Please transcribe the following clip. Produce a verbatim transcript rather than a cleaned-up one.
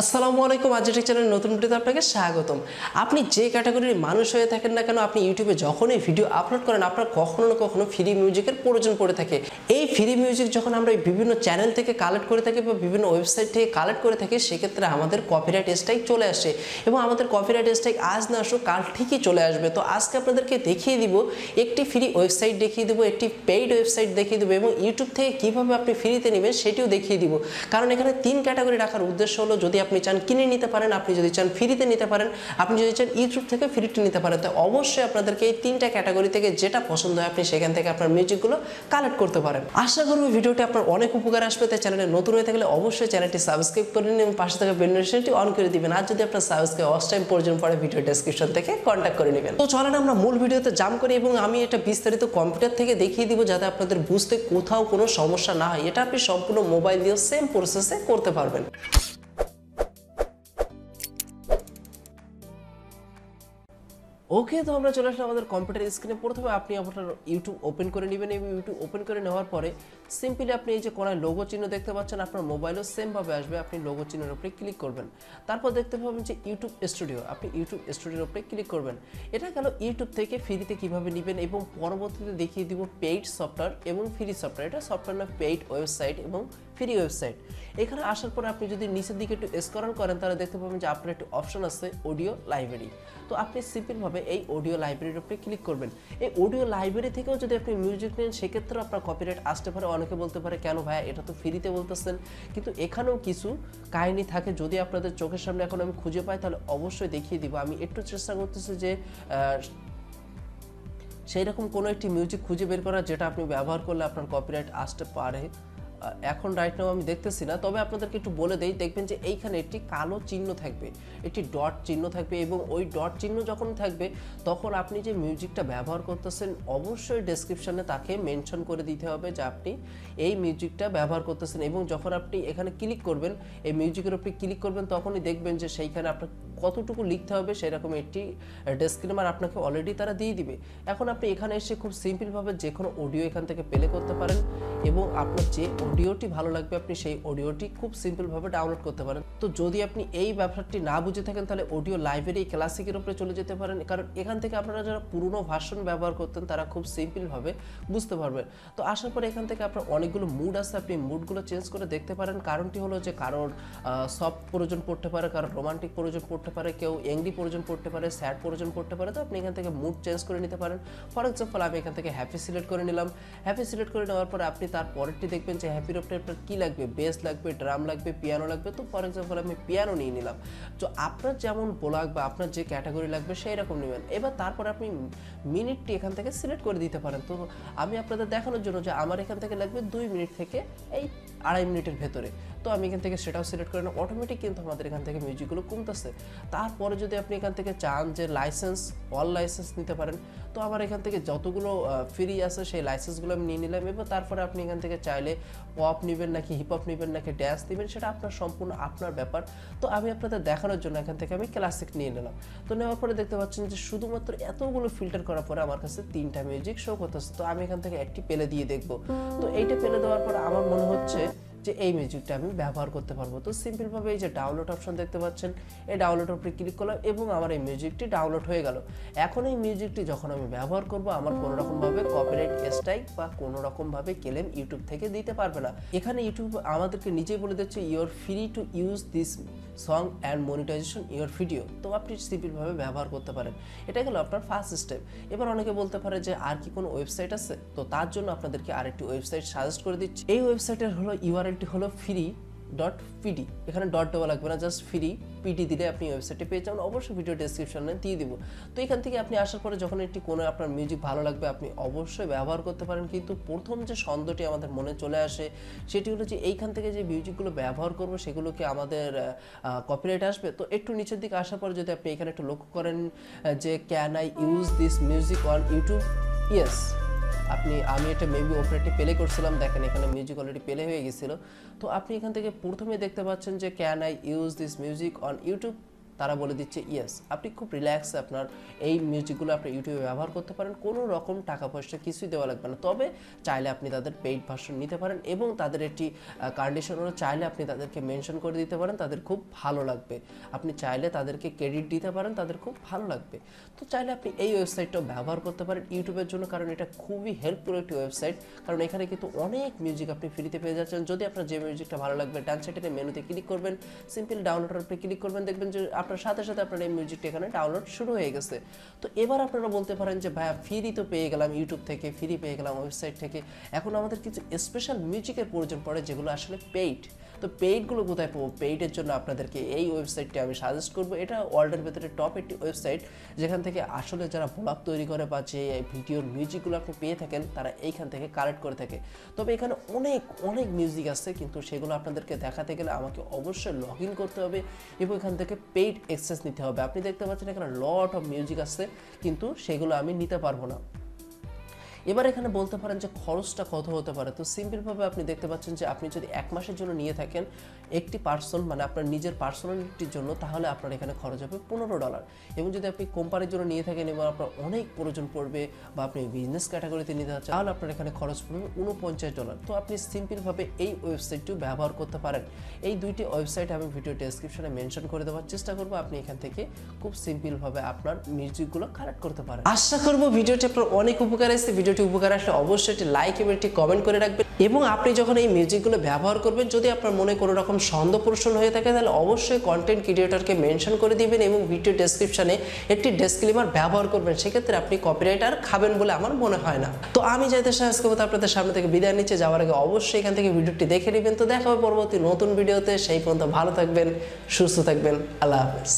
আসসালামুআলাইকুম architect চ্যানেলের নতুন ভিডিওতে আপনাকে স্বাগতম। আপনি যে ক্যাটাগরির মানুষ হয়ে থাকেন না কেন, আপনি ইউটিউবে যখনই ভিডিও আপলোড করেন আপনার কখনো না কখনো ফ্রি মিউজিকের প্রয়োজন পড়ে থাকে। এই ফ্রি মিউজিক যখন আমরা বিভিন্ন চ্যানেল থেকে কালেক্ট করে থাকি বা বিভিন্ন ওয়েবসাইট থেকে কালেক্ট করে থাকি, সেক্ষেত্রে আমাদের কপিরাইট স্ট্রাইক চলে আসে এবং আমাদের কপিরাইট স্ট্রাইক আজ না আসুক কাল ঠিকই চলে আসবে। তো আজকে আপনাদেরকে দেখিয়ে দিব, একটি ফ্রি ওয়েবসাইট দেখিয়ে দেবো, একটি পেইড ওয়েবসাইট দেখিয়ে দেবো এবং ইউটিউব থেকে কীভাবে আপনি ফ্রিতে নেবেন সেটিও দেখিয়ে দিব। কারণ এখানে তিন ক্যাটাগরি রাখার উদ্দেশ্য হলো, যদি আপনি চান কিনে নিতে পারেন, আপনি যদি চান ফ্রিতে নিতে পারেন, আপনি যদি চান ইউটিউব থেকে ফ্রিতে নিতে পারেন। তো অবশ্যই আপনাদেরকে এই তিনটা ক্যাটাগরি থেকে যেটা পছন্দ হয় আপনি সেখান থেকে আপনার মিউজিকগুলো কালেক্ট করতে পারেন। আশা করবো ভিডিওটি আপনার অনেক উপকার আসবে। তাই চ্যানেলে নতুন হয়ে থাকলে অবশ্যই চ্যানেলটি সাবস্ক্রাইব করে নিন এবং পাশে থাকা বেল নোটিফিকেশনটি অন করে দিবেন। আর যদি আপনার সাবস্ক্রাইব অস টাইম প্রয়োজন পড়ে ভিডিও ডেসক্রিপশন থেকে কন্ট্যাক্ট করে নেবেন। তো চলেন আমরা মূল ভিডিওতে জাম করি এবং আমি এটা বিস্তারিত কম্পিউটার থেকে দেখিয়ে দিব যাতে আপনাদের বুঝতে কোথাও কোনো সমস্যা না হয়। এটা আপনি সম্পূর্ণ মোবাইল দিয়েও সেম প্রসেসে করতে পারবেন। ওকে, তো আমরা চলে আসলাম আমাদের কম্পিউটার স্ক্রিনে। প্রথমে আপনি আপনার ইউটিউব ওপেন করে নেবেন এবং ইউটিউব ওপেন করে নেওয়ার পরে সিম্পলি আপনি এই যে কোনায় লোগো চিহ্ন দেখতে পাচ্ছেন, আপনার মোবাইলও সেমভাবে আসবে। আপনি লোগো চিহ্নের উপরে ক্লিক করবেন, তারপর দেখতে পাবেন যে ইউটিউব স্টুডিও। আপনি ইউটিউব স্টুডিওর উপরে ক্লিক করবেন। এটা গেল ইউটিউব থেকে ফ্রিতে কীভাবে নেবেন, এবং পরবর্তীতে দেখিয়ে দিব পেইড সফটওয়্যার এবং ফ্রি সফটওয়্যার। এটা সফটওয়্যার না, পেইড ওয়েবসাইট এবং ফ্রি ওয়েবসাইট। এখানে আসার পরে আপনি যদি নিচের দিকে একটু স্ক্রল করেন তাহলে দেখতে পাবেন যে আপনার একটি অপশন আছে অডিও লাইব্রেরি। তো আপনি সিম্পলভাবে এই অডিও লাইব্রেরির উপরে ক্লিক করবেন। এই অডিও লাইব্রেরি থেকেও যদি আপনি মিউজিক নেন সেক্ষেত্রেও আপনার কপিরাইট আসতে পারে। অনেকে বলতে পারে কেন ভাইয়া এটা তো ফ্রিতে বলতেছেন, কিন্তু এখানেও কিছু কাহিনী থাকে। যদি আপনাদের চোখের সামনে এখন আমি খুঁজে পাই তাহলে অবশ্যই দেখিয়ে দিব। আমি একটু চেষ্টা করতেছি যে সেই রকম কোনো একটি মিউজিক খুঁজে বের করা যেটা আপনি ব্যবহার করলে আপনার কপিরাইট আসতে পারে। এখন রাইট নাও আমি দেখতেছি না, তবে আপনাদেরকে একটু বলে দেই। দেখবেন যে এইখানে একটি কালো চিহ্ন থাকবে, একটি ডট চিহ্ন থাকবে, এবং ওই ডট চিহ্ন যখন থাকবে তখন আপনি যে মিউজিকটা ব্যবহার করতেছেন অবশ্যই ডেসক্রিপশানে তাকে মেনশন করে দিতে হবে যে আপনি এই মিউজিকটা ব্যবহার করতেছেন। এবং যখন আপনি এখানে ক্লিক করবেন, এই মিউজিকের উপরে ক্লিক করবেন, তখনই দেখবেন যে সেইখানে আপনার কতটুকু লিখতে হবে সেরকম একটি ডিসক্লেমার আপনাকে অলরেডি তারা দিয়ে দিবে। এখন আপনি এখানে এসে খুব সিম্পলভাবে যে কোনো অডিও এখান থেকে প্লে করতে পারেন এবং আপনার যে অডিওটি ভালো লাগবে আপনি সেই অডিওটি খুব সিম্পলভাবে ডাউনলোড করতে পারেন। তো যদি আপনি এই ব্যাপারটি না বুঝে থাকেন তাহলে অডিও লাইব্রেরি ক্লাসিকের উপরে চলে যেতে পারেন, কারণ এখান থেকে আপনারা যারা পুরনো ভার্সন ব্যবহার করতেন তারা খুব সিম্পলভাবে বুঝতে পারবেন। তো আসার পরে এখান থেকে আপনার অনেকগুলো মুড আছে, আপনি মুডগুলো চেঞ্জ করে দেখতে পারেন। কারণটি হলো যে কারোর সফট প্রয়োজন পড়তে পারে, কারোর রোমান্টিক প্রয়োজন পড়তে পারে, কেউ এংরি প্রয়োজন পড়তে পারে, স্যাড প্রয়োজন পড়তে পারে। তো আপনি এখান থেকে মুড চেঞ্জ করে নিতে পারেন। ফর এক্সাম্পল আমি এখান থেকে হ্যাপি সিলেক্ট করে নিলাম। হ্যাপি সিলেক্ট করে নেওয়ার পরে আপনি তার পরেরটি দেখবেন যে হ্যাপির উপরে আপনার কী লাগবে, বেস লাগবে, ড্রাম লাগবে, পিয়ানো লাগবে। তো ফর এক্সাম্পল আমি পিয়ানো নিয়ে নিলাম। তো আপনার যেমন ব্লগ বা আপনার যে ক্যাটাগরি লাগবে সেই রকম নেবেন। এবার তারপরে আপনি মিনিটটি এখান থেকে সিলেক্ট করে দিতে পারেন। তো আমি আপনাদের দেখানোর জন্য যে আমার এখান থেকে লাগবে দুই মিনিট থেকে এই আড়াই মিনিটের ভেতরে, তো আমি এখান থেকে সেটাও সিলেক্ট করে নেব। অটোমেটিক কিন্তু আমাদের এখান থেকে মিউজিকগুলো কমতেছে। তারপরে যদি আপনি এখান থেকে চান যে লাইসেন্স, অল লাইসেন্স নিতে পারেন। তো আমার এখান থেকে যতগুলো ফ্রি আছে সেই লাইসেন্সগুলো আমি নিয়ে নিলাম। এবার তারপরে আপনি এখান থেকে চাইলে পপ নেবেন নাকি হিপহপ নেবেন নাকি ড্যান্স নেবেন সেটা আপনার সম্পূর্ণ আপনার ব্যাপার। তো আমি আপনাদের দেখানোর জন্য এখান থেকে আমি ক্লাসিক নিয়ে নিলাম। তো নেওয়ার পরে দেখতে পাচ্ছেন যে শুধুমাত্র এতগুলো ফিল্টার করার পরে আমার কাছে তিনটা মিউজিক শো করতেছে। তো আমি এখান থেকে একটি পেলে দিয়ে দেখবো। তো এইটা পেলে দেওয়ার পরে আমার মনে হচ্ছে যে এই মিউজিকটা আমি ব্যবহার করতে পারবো। তো সিম্পলভাবে এই যে ডাউনলোড অপশন দেখতে পাচ্ছেন, এই ডাউনলোডের উপরে ক্লিক করলাম এবং আমার এই মিউজিকটি ডাউনলোড হয়ে গেল। এখন এই মিউজিকটি যখন আমি ব্যবহার করব আমার কোনো রকমভাবে কপিরাইট স্ট্রাইক বা কোনো রকমভাবে ক্লেম ইউটিউব থেকে দিতে পারবে না। এখানে ইউটিউব আমাদেরকে নিজেই বলে দিচ্ছে you are free to use this song and monetization your video. তো আপনি সিম্পলভাবে ব্যবহার করতে পারেন। এটা গেল আপনার ফার্স্ট স্টেপ। এবার অনেকে বলতে পারে যে আর কি কোনো ওয়েবসাইট আছে, তো তার জন্য আপনাদেরকে আরেকটি ওয়েবসাইট সাজেস্ট করে দিচ্ছি। এই ওয়েবসাইটের হলো ইউআরএল এটি হলো ফ্রি ডট পিডি। এখানে ডট দেওয়া লাগবে না, জাস্ট ফ্রি পিডি দিলে আপনি ওয়েবসাইটে পেয়ে যাবেন। অবশ্যই ভিডিও ডেসক্রিপশনে দিয়ে দেবো। তো এখান থেকে আপনি আসার পরে যখন একটি কোনো আপনার মিউজিক ভালো লাগবে আপনি অবশ্যই ব্যবহার করতে পারেন। কিন্তু প্রথম যে সন্দেহটি আমাদের মনে চলে আসে সেটি হলো যে এইখান থেকে যে মিউজিকগুলো ব্যবহার করবো সেগুলোকে আমাদের কপিরাইট আসবে। তো একটু নিচের দিকে আসার পরে যদি আপনি এখানে একটু লক্ষ্য করেন যে can I use this music on YouTube, yes. আপনি আমি এটা মেবি ওপরেটি প্লে করছিলাম, দেখেন এখানে মিউজিক অলরেডি প্লে হয়ে গেছিলো। তো আপনি এখান থেকে প্রথমে দেখতে পাচ্ছেন যে can I use this music on YouTube, तारा बोले दिच्छे येस आपनी खूब रिलैक्स आपनार एई म्यूजिकगुलो आपनि यूट्यूबे व्यवहार करते पारेन कोनो रकम टाका पयसा किछुई देवा लागबे ना। तबे चाइले आपनि तादेर पेड भार्सन निते पारेन एबं तादेर एकटी कंडिशन हलो चाइले आपनि तादेरके मेनशन करे दिते पारेन तादेर खूब भालो लागबे। आपनि चाइले तादेरके क्रेडिट दिते पारेन तादेर खूब भालो लागबे। तो चाइले आपनि एई वेबसाइटटा व्यवहार करते पारेन यूट्यूबेर जोन्नो कारण एटा खूबई हेल्पफुल एकटी वेबसाइट कारण एखाने किन्तु अनेक मिउजिक आपनि फ्रीते पेये जाচ্ছেন। যদি আপনার যে মিউজিকটা ভালো লাগবে ডান সাইডে মেনুতে ক্লিক করবেন সিম্পল ডাউনলোডের উপরে ক্লিক করবেন দেখবেন যে আপনার সাথে সাথে আপনার এই মিউজিকটা এখানে ডাউনলোড শুরু হয়ে গেছে। তো এবার আপনারা বলতে পারেন যে ভাই ফ্রি তো পেয়ে গেলাম ইউটিউব থেকে ফ্রি পেয়ে গেলাম ওয়েবসাইট থেকে এখন আমাদের কিছু স্পেশাল মিউজিকের প্রয়োজন পড়ে যেগুলো আসলে পেইড। তো পেইডগুলো কোথায় পাবো? পেইডের জন্য আপনাদেরকে এই ওয়েবসাইটটি আমি সাজেস্ট করব। এটা ওয়ার্ল্ডের ভিতরে টপ একটি ওয়েবসাইট যেখান থেকে আসলে যারা ব্লগ তৈরি করে বা যে ভিডিওর মিউজিকগুলো আপনি পেয়ে থাকেন তারা এইখান থেকে কালেক্ট করে থাকে। তবে এখানে অনেক অনেক মিউজিক আছে কিন্তু সেগুলো আপনাদেরকে দেখাতে গেলে আমাকে অবশ্যই লগ ইন করতে হবে এবং এখান থেকে পেইড অ্যাক্সেস নিতে হবে। আপনি দেখতে পাচ্ছেন এখানে লট অফ মিউজিক আছে কিন্তু সেগুলো আমি নিতে পারবো না। এবার এখানে বলতে পারেন যে খরচটা কত হতে পারে। তো সিম্পলভাবে আপনি দেখতে পাচ্ছেন যে আপনি যদি এক মাসের জন্য নিয়ে থাকেন একটি পার্সন মানে আপনার নিজের পার্সোনালিটির জন্য তাহলে আপনার এখানে খরচ হবে পনেরো ডলার এবং যদি আপনি কোম্পানির জন্য নিয়ে থাকেন এবার আপনার অনেক প্রয়োজন পড়বে বা আপনি বিজনেস ক্যাটাগরিতে নিতে চাচ্ছেন তাহলে আপনার এখানে খরচ পড়বে উনপঞ্চাশ ডলার। তো আপনি সিম্পলভাবে এই ওয়েবসাইটটিও ব্যবহার করতে পারেন। এই দুইটি ওয়েবসাইট আমি ভিডিও ডেসক্রিপশনে মেনশন করে দেওয়ার চেষ্টা করবো। আপনি এখান থেকে খুব সিম্পলভাবে আপনার মিউজিকগুলো কালেক্ট করতে পারেন। আশা করবো ভিডিওটি আপনার অনেক উপকার এসেছে। ভিডিও টি উপকার আসলে অবশ্যই একটি লাইক এবং একটি কমেন্ট করে রাখবেন এবং আপনি যখন এই মিউজিকগুলো ব্যবহার করবেন যদি আপনার মনে কোনো রকম সন্দেহ প্রশ্ন হয়ে থাকে তাহলে অবশ্যই কন্টেন্ট ক্রিয়েটরকে মেনশন করে দিবেন এবং ভিডিও ডেসক্রিপশনে একটি ডিসক্লেমার ব্যবহার করবেন সেক্ষেত্রে আপনি কপিরাইট আর খাবেন বলে আমার মনে হয় না। তো আমি যাইতেছি আজকের মতো আপনাদের সামনে থেকে বিদায় নিচ্ছে। যাওয়ার আগে অবশ্যই এখান থেকে ভিডিওটি দেখে নেবেন। তো দেখা হবে পরবর্তী নতুন ভিডিওতে। সেই পর্যন্ত ভালো থাকবেন সুস্থ থাকবেন। আল্লাহ হাফেজ।